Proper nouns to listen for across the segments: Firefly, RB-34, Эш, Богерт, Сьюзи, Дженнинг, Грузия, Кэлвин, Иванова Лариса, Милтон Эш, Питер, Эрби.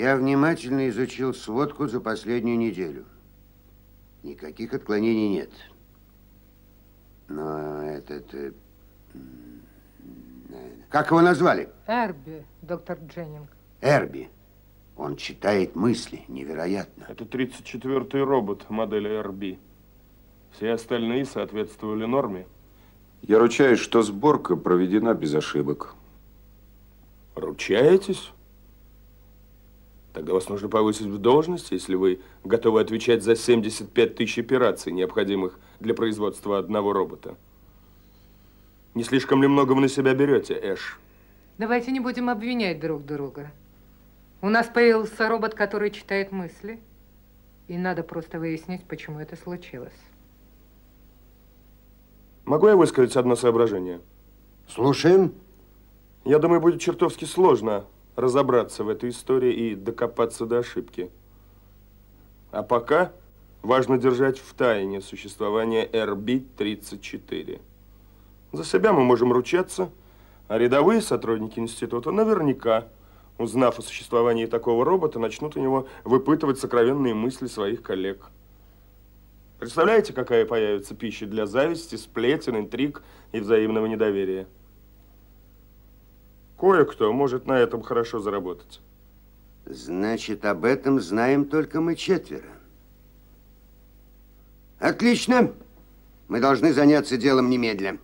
Я внимательно изучил сводку за последнюю неделю. Никаких отклонений нет. Но этот... Как его назвали? Эрби, доктор Дженнинг. Эрби. Он читает мысли. Невероятно. Это 34-й робот модели RB. Все остальные соответствовали норме. Я ручаюсь, что сборка проведена без ошибок. Ручаетесь? Тогда вас нужно повысить в должности, если вы готовы отвечать за 75 тысяч операций, необходимых для производства одного робота. Не слишком ли много вы на себя берете, Эш? Давайте не будем обвинять друг друга. У нас появился робот, который читает мысли. И надо просто выяснить, почему это случилось. Могу я высказать одно соображение? Слушаем. Я думаю, будет чертовски сложно разобраться в этой истории и докопаться до ошибки. А пока важно держать в тайне существование RB-34. За себя мы можем ручаться, а рядовые сотрудники института наверняка, узнав о существовании такого робота, начнут у него выпытывать сокровенные мысли своих коллег. Представляете, какая появится пища для зависти, сплетен, интриг и взаимного недоверия? Кое-кто может на этом хорошо заработать. Значит, об этом знаем только мы четверо. Отлично. Мы должны заняться делом немедля.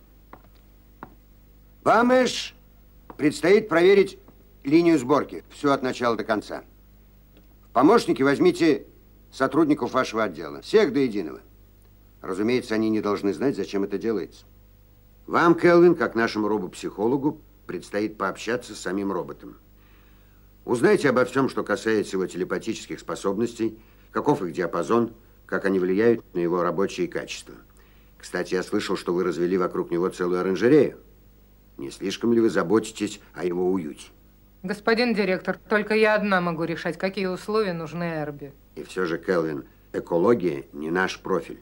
Вам, Эш, предстоит проверить линию сборки. Все от начала до конца. В помощники возьмите сотрудников вашего отдела. Всех до единого. Разумеется, они не должны знать, зачем это делается. Вам, Кэлвин, как нашему робопсихологу, предстоит пообщаться с самим роботом. Узнайте обо всем, что касается его телепатических способностей, каков их диапазон, как они влияют на его рабочие качества. Кстати, я слышал, что вы развели вокруг него целую оранжерею. Не слишком ли вы заботитесь о его уюте? Господин директор, только я одна могу решать, какие условия нужны Эрби. И все же, Кэлвин, экология не наш профиль.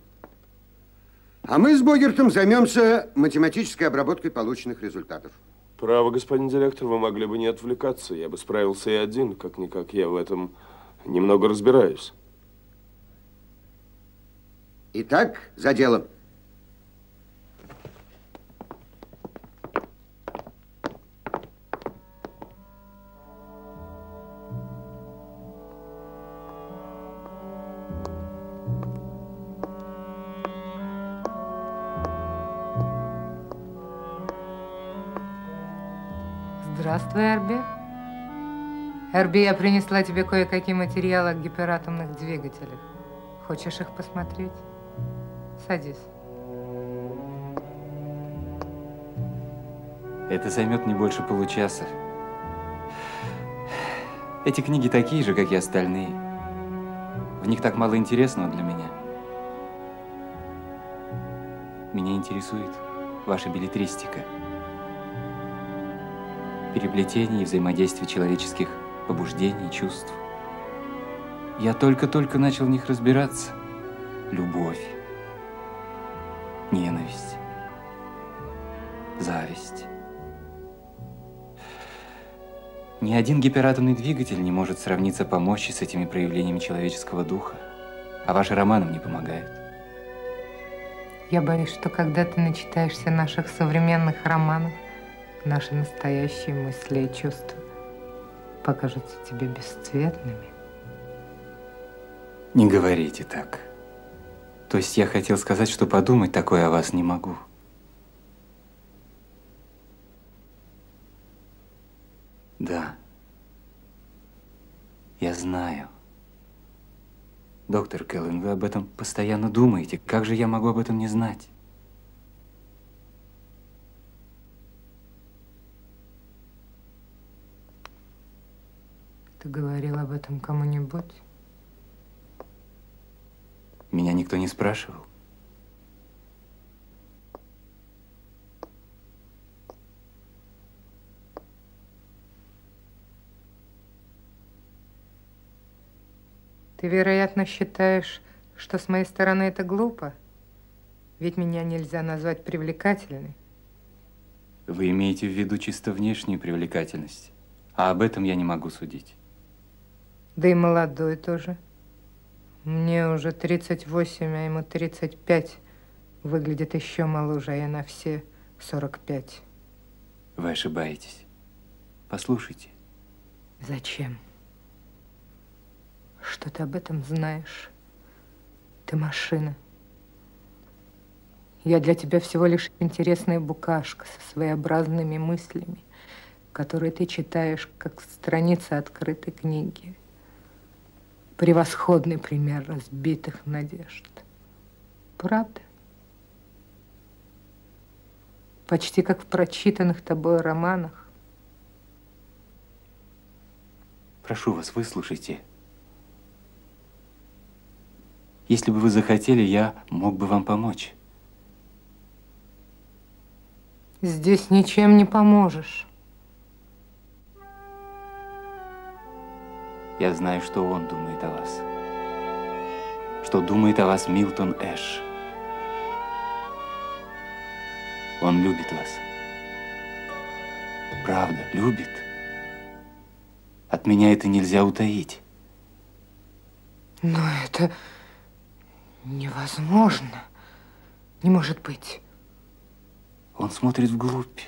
А мы с Богертом займемся математической обработкой полученных результатов. Право, господин директор, вы могли бы не отвлекаться. Я бы справился и один, как-никак я в этом немного разбираюсь. Итак, за дело. Здравствуй, Эрби. Эрби, я принесла тебе кое-какие материалы о гиператомных двигателях. Хочешь их посмотреть? Садись. Это займет не больше получаса. Эти книги такие же, как и остальные. В них так мало интересного для меня. Меня интересует ваша беллетристика. Переплетение и взаимодействие человеческих побуждений и чувств. Я только-только начал в них разбираться. Любовь, ненависть, зависть. Ни один гиператомный двигатель не может сравниться по мощи с этими проявлениями человеческого духа, а ваши романы мне помогают. Я боюсь, что когда ты начитаешься наших современных романов, наши настоящие мысли и чувства покажутся тебе бесцветными. Не говорите так. То есть я хотел сказать, что подумать такое о вас не могу. Да. Я знаю. Доктор Кэлвин, вы об этом постоянно думаете. Как же я могу об этом не знать? Ты говорил об этом кому-нибудь? Меня никто не спрашивал. Ты, вероятно, считаешь, что с моей стороны это глупо? Ведь меня нельзя назвать привлекательной. Вы имеете в виду чисто внешнюю привлекательность, а об этом я не могу судить. Да и молодой тоже. Мне уже 38, а ему 35. Выглядит еще моложе, а я на все 45. Вы ошибаетесь. Послушайте. Зачем? Что ты об этом знаешь? Ты машина. Я для тебя всего лишь интересная букашка со своеобразными мыслями, которые ты читаешь, как страницы открытой книги. Превосходный пример разбитых надежд. Правда? Почти как в прочитанных тобой романах. Прошу вас, выслушайте. Если бы вы захотели, я мог бы вам помочь. Здесь ничем не поможешь. Я знаю, что он думает о вас. Что думает о вас Милтон Эш. Он любит вас. Правда, любит. От меня это нельзя утаить. Но это невозможно. Не может быть. Он смотрит вглубь.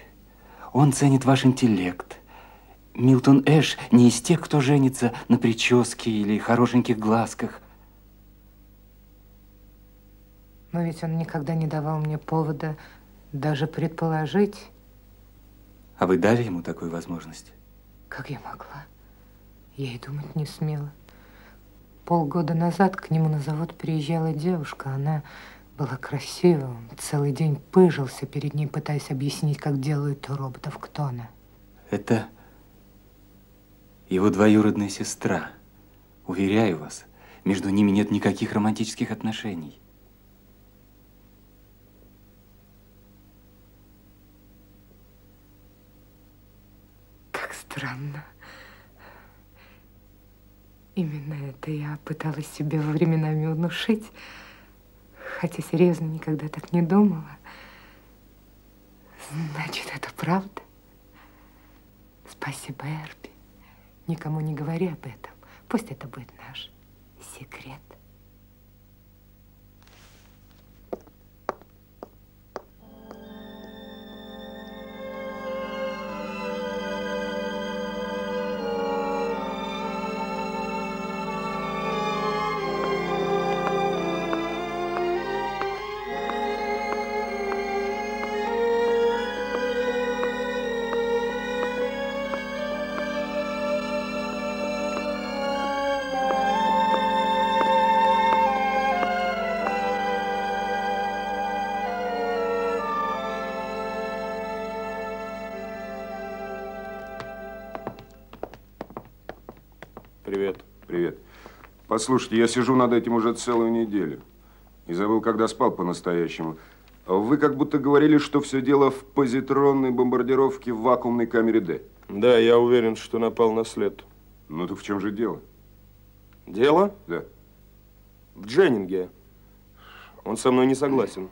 Он ценит ваш интеллект. Милтон Эш не из тех, кто женится на прическе или хорошеньких глазках. Но ведь он никогда не давал мне повода даже предположить. А вы дали ему такую возможность? Как я могла? Я и думать не смела. Полгода назад к нему на завод приезжала девушка. Она была красива. Он целый день пыжился перед ней, пытаясь объяснить, как делают у роботов, кто она. Это его двоюродная сестра. Уверяю вас, между ними нет никаких романтических отношений. Как странно. Именно это я пыталась себе временами внушить, хотя серьезно никогда так не думала. Значит, это правда? Спасибо, Эрби. Никому не говори об этом. Пусть это будет наш секрет. Слушайте, я сижу над этим уже целую неделю. И забыл, когда спал по-настоящему. Вы как будто говорили, что все дело в позитронной бомбардировке в вакуумной камере D. Да, я уверен, что напал на след. Ну так в чем же дело? Дело? Да. В Дженнинге. Он со мной не согласен.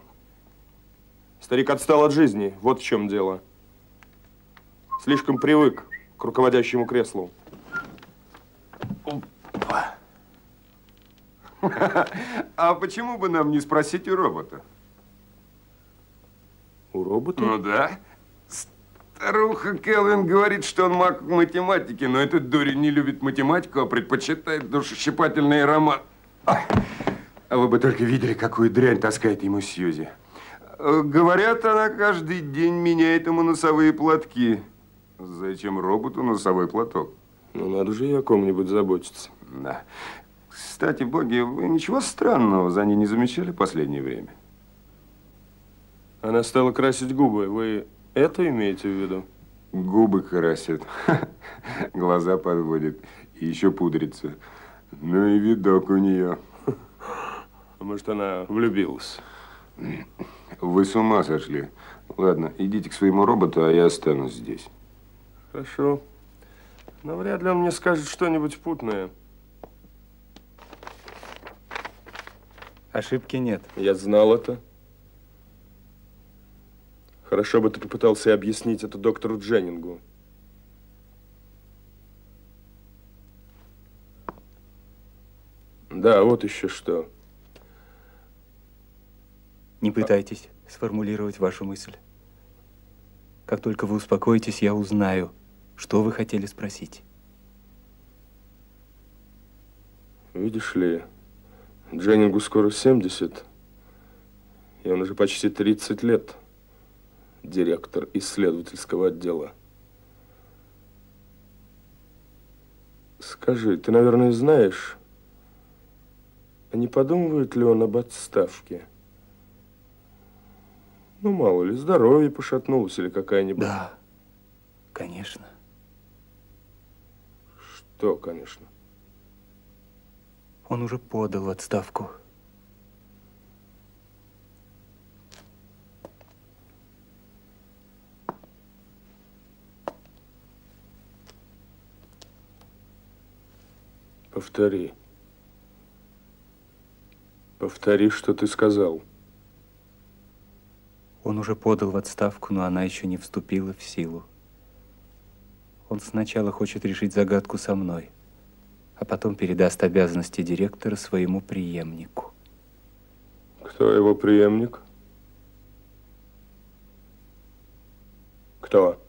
Старик отстал от жизни. Вот в чем дело. Слишком привык к руководящему креслу. А почему бы нам не спросить у робота? У робота? Ну да. Старуха Кэлвин говорит, что он маг математики, но этот дурень не любит математику, а предпочитает душещипательный роман. А вы бы только видели, какую дрянь таскает ему Сьюзи. Говорят, она каждый день меняет ему носовые платки. Зачем роботу носовой платок? Ну надо же и о ком-нибудь заботиться. Да. Кстати, боги, вы ничего странного за ней не замечали в последнее время? Она стала красить губы. Вы это имеете в виду? Губы красит, глаза подводит и еще пудрится. Ну и видок у нее. Может, она влюбилась? Вы с ума сошли. Ладно, идите к своему роботу, а я останусь здесь. Хорошо. Но вряд ли он мне скажет что-нибудь путное. Ошибки нет. Я знал это. Хорошо бы ты попытался объяснить это доктору Дженнингу. Да, вот еще что. Не пытайтесь сформулировать вашу мысль. Как только вы успокоитесь, я узнаю, что вы хотели спросить. Видишь ли, Дженнингу скоро 70, и он уже почти 30 лет директор исследовательского отдела. Скажи, ты, наверное, знаешь, а не подумывает ли он об отставке? Ну, мало ли, здоровье пошатнулось или какая-нибудь. Да, конечно. Что, конечно? Он уже подал отставку. Повтори. Повтори, что ты сказал. Он уже подал в отставку, но она еще не вступила в силу. Он сначала хочет решить загадку со мной, а потом передаст обязанности директора своему преемнику. Кто его преемник? Кто?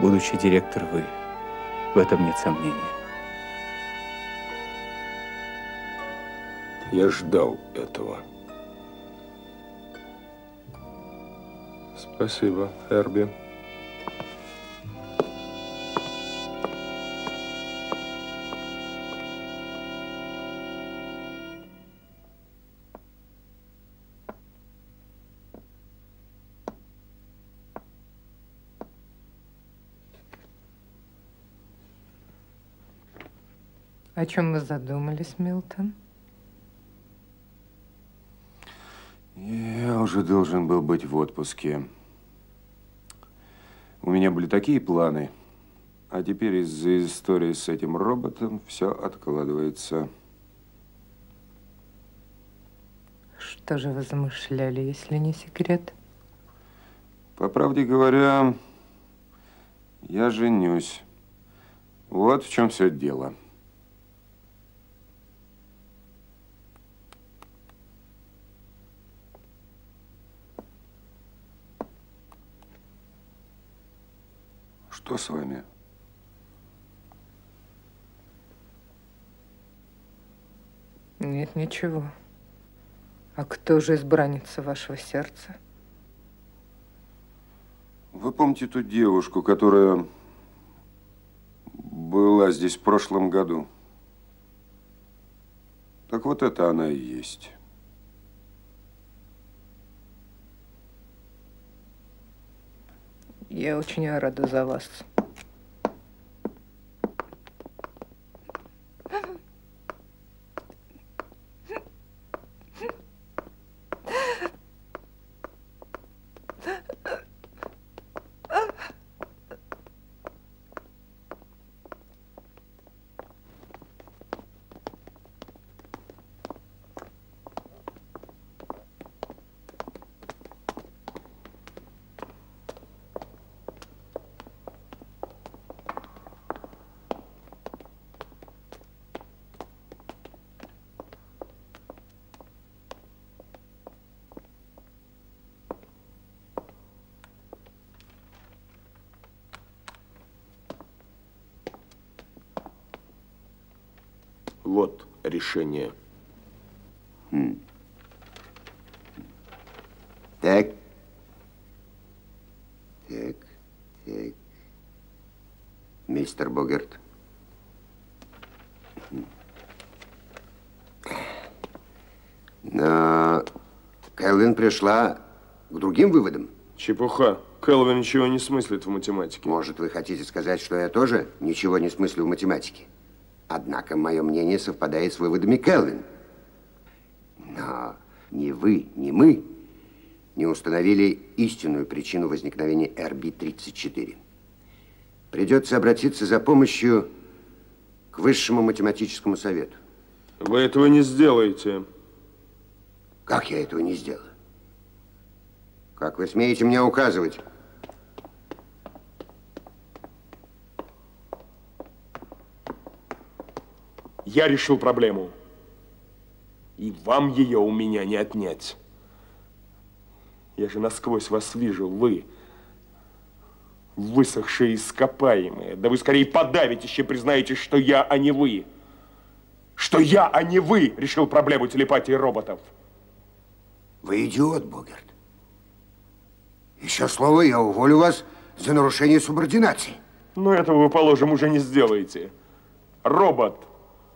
Будущий директор вы. В этом нет сомнения. Я ждал этого. Спасибо, Эрби. О чем вы задумались, Милтон? Я уже должен был быть в отпуске. У меня были такие планы, а теперь из-за истории с этим роботом все откладывается. Что же вы замышляли, если не секрет? По правде говоря, я женюсь. Вот в чем все дело. Что с вами? Нет, ничего. А кто же избранница вашего сердца? Вы помните ту девушку, которая была здесь в прошлом году? Так вот это она и есть. Я очень рада за вас. Вот решение. Так. Так. Так. Мистер Богерт. Но Кэлвин пришла к другим выводам. Чепуха. Кэлвин ничего не смыслит в математике. Может, вы хотите сказать, что я тоже ничего не смыслю в математике? Однако мое мнение совпадает с выводами Кэлвин. Но ни вы, ни мы не установили истинную причину возникновения RB-34. Придется обратиться за помощью к Высшему математическому совету. Вы этого не сделаете. Как я этого не сделаю? Как вы смеете мне указывать? Я решил проблему. И вам ее у меня не отнять. Я же насквозь вас вижу, вы высохшие ископаемые. Да вы скорее подавитесь, чем признаетесь, что я, а не вы. Что я, а не вы, решил проблему телепатии роботов. Вы идиот, Богерт. Еще слово, я уволю вас за нарушение субординации. Но этого вы, положим, уже не сделаете. Робот,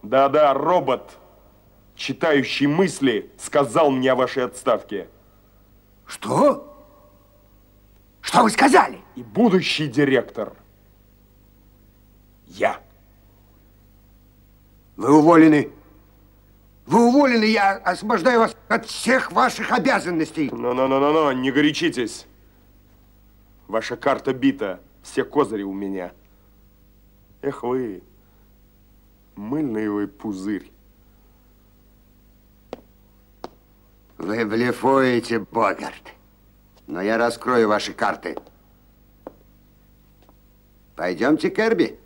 да-да, робот, читающий мысли, сказал мне о вашей отставке. Что? Что вы сказали? И будущий директор. Я. Вы уволены. Вы уволены, я освобождаю вас от всех ваших обязанностей. Но, не горячитесь. Ваша карта бита, все козыри у меня. Эх вы, мыльный вы пузырь. Вы блефуете, Богерт. Но я раскрою ваши карты. Пойдемте к Эрби.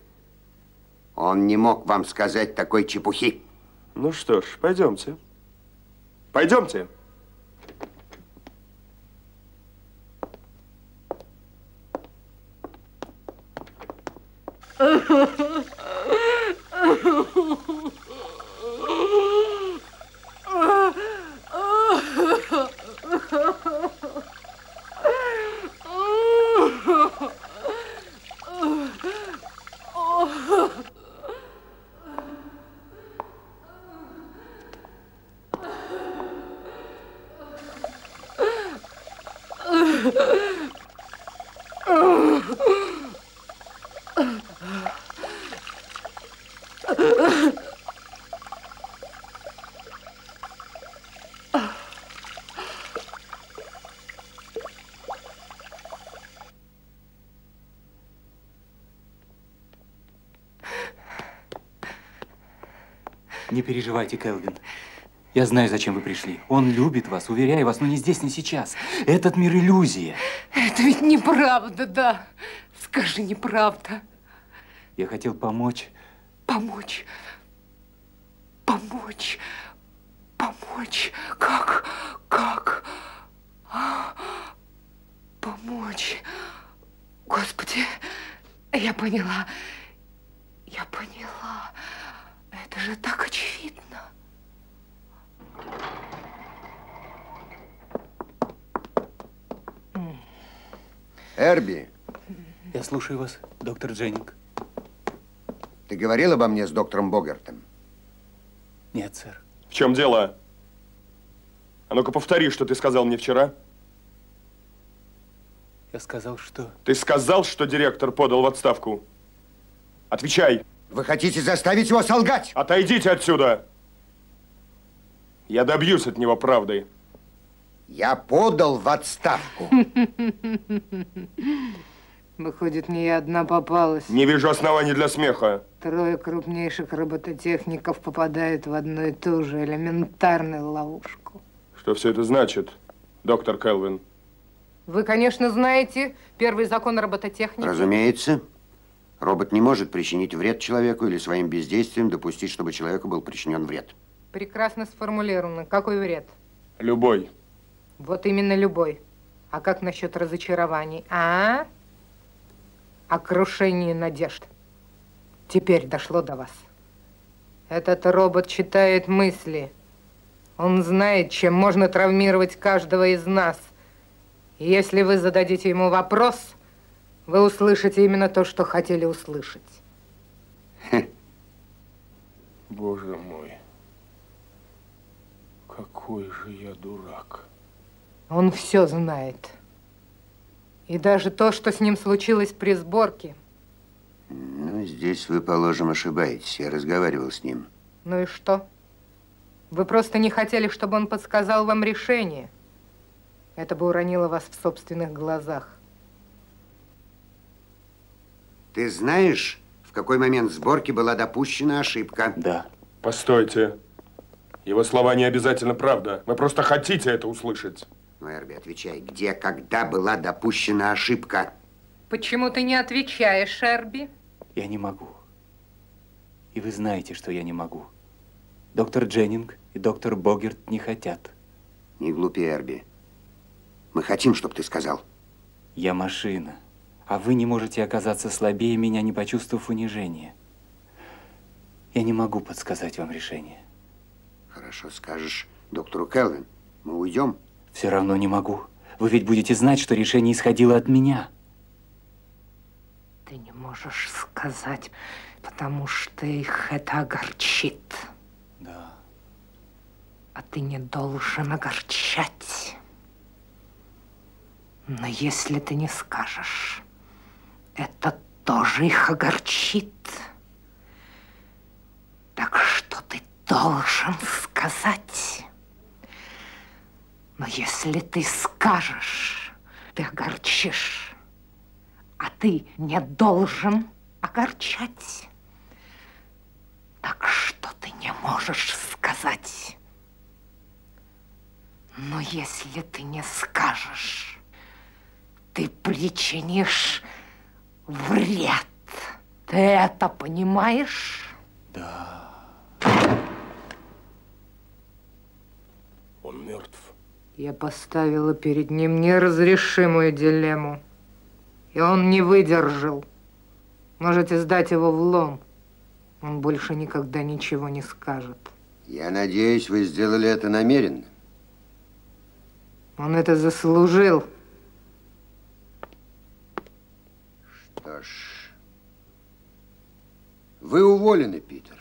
Он не мог вам сказать такой чепухи. Ну что ж, пойдемте. Пойдемте. Не переживайте, Кэлвин. Я знаю, зачем вы пришли. Он любит вас, уверяю вас, но не здесь, не сейчас. Этот мир иллюзия. Это ведь неправда, да? Скажи, неправда. Я хотел помочь. Помочь? Помочь? Помочь? Как? Как? Помочь? Господи, я поняла. Я поняла. Это же так очевидно. Эрби. Я слушаю вас, доктор Дженнинг. Ты говорил обо мне с доктором Богертом? Нет, сэр. В чем дело? А ну-ка повтори, что ты сказал мне вчера. Я сказал, что... Ты сказал, что директор подал в отставку? Отвечай. Вы хотите заставить его солгать? Отойдите отсюда. Я добьюсь от него правды. Я подал в отставку. Выходит, не я одна попалась. Не вижу оснований для смеха. Трое крупнейших робототехников попадают в одну и ту же элементарную ловушку. Что все это значит, доктор Кэлвин? Вы, конечно, знаете первый закон робототехники. Разумеется. Робот не может причинить вред человеку или своим бездействием допустить, чтобы человеку был причинен вред. Прекрасно сформулировано. Какой вред? Любой. Вот именно любой. А как насчет разочарований? А? О крушении надежд. Теперь дошло до вас. Этот робот читает мысли. Он знает, чем можно травмировать каждого из нас. И если вы зададите ему вопрос... Вы услышите именно то, что хотели услышать. Боже мой, какой же я дурак. Он все знает. И даже то, что с ним случилось при сборке. Ну, здесь вы, положим, ошибаетесь. Я разговаривал с ним. Ну и что? Вы просто не хотели, чтобы он подсказал вам решение. Это бы уронило вас в собственных глазах. Ты знаешь, в какой момент сборки была допущена ошибка? Да. Постойте. Его слова не обязательно правда. Вы просто хотите это услышать. Ну, Эрби, отвечай, где, когда была допущена ошибка? Почему ты не отвечаешь, Эрби? Я не могу. И вы знаете, что я не могу. Доктор Дженнинг и доктор Богерт не хотят. Не глупи, Эрби. Мы хотим, чтобы ты сказал. Я машина, а вы не можете оказаться слабее меня, не почувствовав унижения. Я не могу подсказать вам решение. Хорошо, скажешь доктору Кэлвин. Мы уйдем. Все равно не могу. Вы ведь будете знать, что решение исходило от меня. Ты не можешь сказать, потому что их это огорчит. Да. А ты не должен огорчать. Но если ты не скажешь, это тоже их огорчит. Так что ты должен сказать. Но если ты скажешь, ты огорчишь. А ты не должен огорчать. Так что ты не можешь сказать. Но если ты не скажешь, ты причинишь вред. Ты это понимаешь? Да. Он мертв. Я поставила перед ним неразрешимую дилемму. И он не выдержал. Можете сдать его в лом. Он больше никогда ничего не скажет. Я надеюсь, вы сделали это намеренно. Он это заслужил. Что ж, вы уволены, Питер.